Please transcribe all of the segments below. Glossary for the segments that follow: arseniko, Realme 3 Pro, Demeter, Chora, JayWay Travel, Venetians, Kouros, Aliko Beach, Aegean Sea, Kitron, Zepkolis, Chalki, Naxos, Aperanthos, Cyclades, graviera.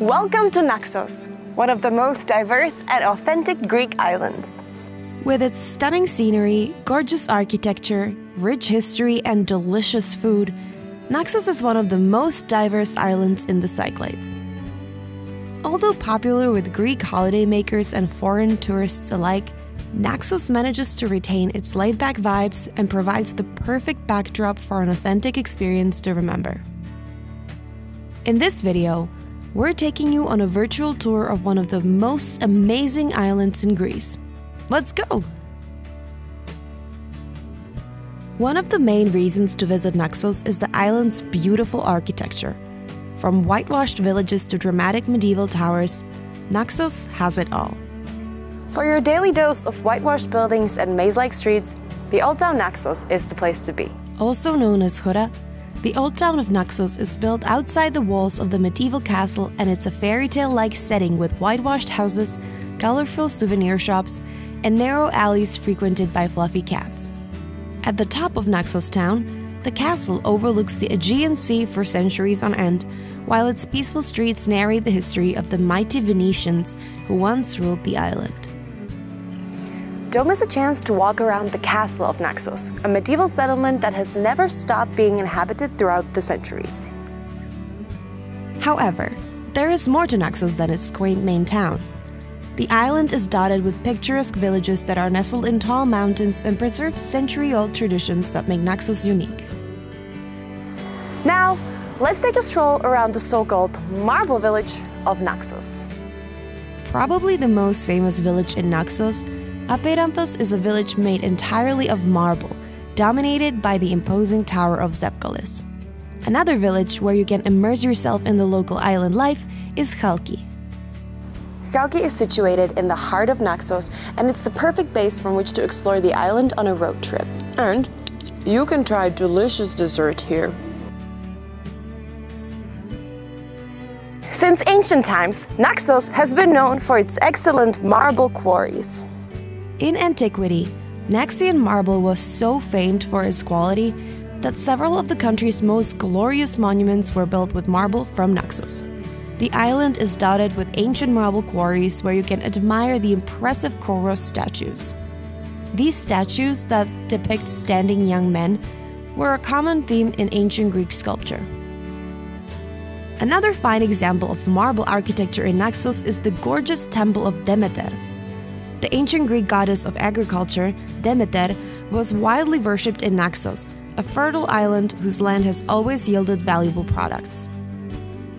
Welcome to Naxos, one of the most diverse and authentic Greek islands. With its stunning scenery, gorgeous architecture, rich history, and delicious food, Naxos is one of the most diverse islands in the Cyclades. Although popular with Greek holidaymakers and foreign tourists alike, Naxos manages to retain its laid-back vibes and provides the perfect backdrop for an authentic experience to remember. In this video, we're taking you on a virtual tour of one of the most amazing islands in Greece. Let's go! One of the main reasons to visit Naxos is the island's beautiful architecture. From whitewashed villages to dramatic medieval towers, Naxos has it all. For your daily dose of whitewashed buildings and maze-like streets, the Old Town Naxos is the place to be. Also known as Chora, the Old Town of Naxos is built outside the walls of the medieval castle, and it's a fairy tale-like setting with whitewashed houses, colorful souvenir shops, and narrow alleys frequented by fluffy cats. At the top of Naxos town, the castle overlooks the Aegean Sea for centuries on end, while its peaceful streets narrate the history of the mighty Venetians who once ruled the island. Don't miss a chance to walk around the castle of Naxos, a medieval settlement that has never stopped being inhabited throughout the centuries. However, there is more to Naxos than its quaint main town. The island is dotted with picturesque villages that are nestled in tall mountains and preserve century-old traditions that make Naxos unique. Now, let's take a stroll around the so-called Marble Village of Naxos. Probably the most famous village in Naxos, Aperanthos is a village made entirely of marble, dominated by the imposing tower of Zepkolis. Another village where you can immerse yourself in the local island life is Chalki. Chalki is situated in the heart of Naxos, and it's the perfect base from which to explore the island on a road trip. And you can try delicious dessert here. Since ancient times, Naxos has been known for its excellent marble quarries. In antiquity, Naxian marble was so famed for its quality that several of the country's most glorious monuments were built with marble from Naxos. The island is dotted with ancient marble quarries where you can admire the impressive Kouros statues. These statues that depict standing young men were a common theme in ancient Greek sculpture. Another fine example of marble architecture in Naxos is the gorgeous temple of Demeter. The ancient Greek goddess of agriculture, Demeter, was widely worshipped in Naxos, a fertile island whose land has always yielded valuable products.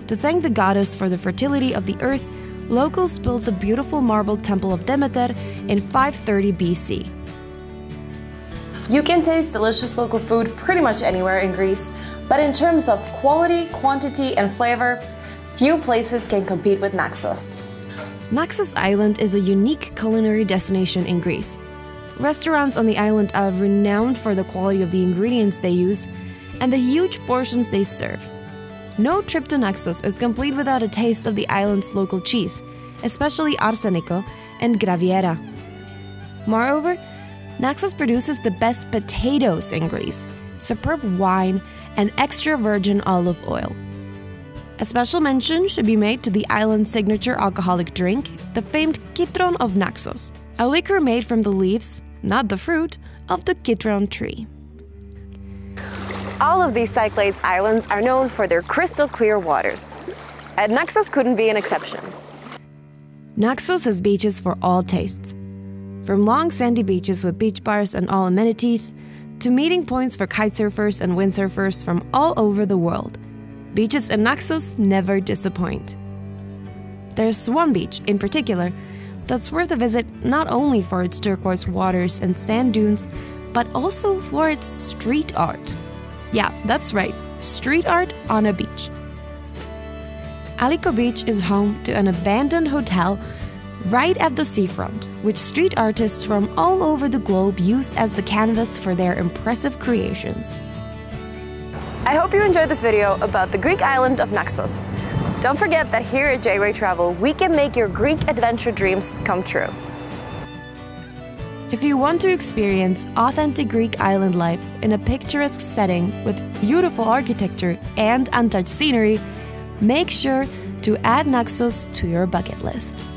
To thank the goddess for the fertility of the earth, locals built the beautiful marble temple of Demeter in 530 BC. You can taste delicious local food pretty much anywhere in Greece, but in terms of quality, quantity, and flavor, few places can compete with Naxos. Naxos Island is a unique culinary destination in Greece. Restaurants on the island are renowned for the quality of the ingredients they use and the huge portions they serve. No trip to Naxos is complete without a taste of the island's local cheese, especially arseniko and graviera. Moreover, Naxos produces the best potatoes in Greece, superb wine, and extra virgin olive oil. A special mention should be made to the island's signature alcoholic drink, the famed Kitron of Naxos, a liquor made from the leaves, not the fruit, of the Kitron tree. All of these Cyclades islands are known for their crystal clear waters, and Naxos couldn't be an exception. Naxos has beaches for all tastes, from long sandy beaches with beach bars and all amenities, to meeting points for kitesurfers and windsurfers from all over the world. Beaches in Naxos never disappoint. There's one beach, in particular, that's worth a visit not only for its turquoise waters and sand dunes, but also for its street art. Yeah, that's right, street art on a beach. Aliko Beach is home to an abandoned hotel right at the seafront, which street artists from all over the globe use as the canvas for their impressive creations. I hope you enjoyed this video about the Greek island of Naxos. Don't forget that here at JayWay Travel, we can make your Greek adventure dreams come true. If you want to experience authentic Greek island life in a picturesque setting with beautiful architecture and untouched scenery, make sure to add Naxos to your bucket list.